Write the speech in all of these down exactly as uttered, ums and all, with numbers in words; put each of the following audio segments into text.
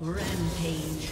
Rampage.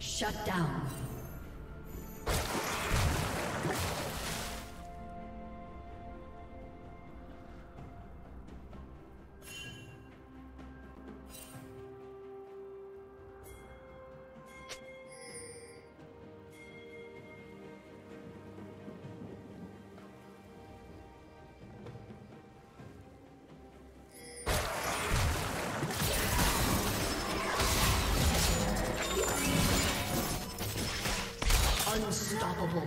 Shut down. Unstoppable.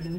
Blue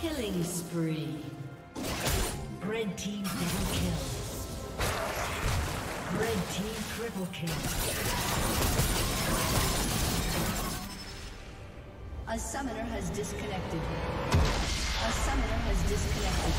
Killing spree. Red team double kills. Red team triple kills. A summoner has disconnected. A summoner has disconnected.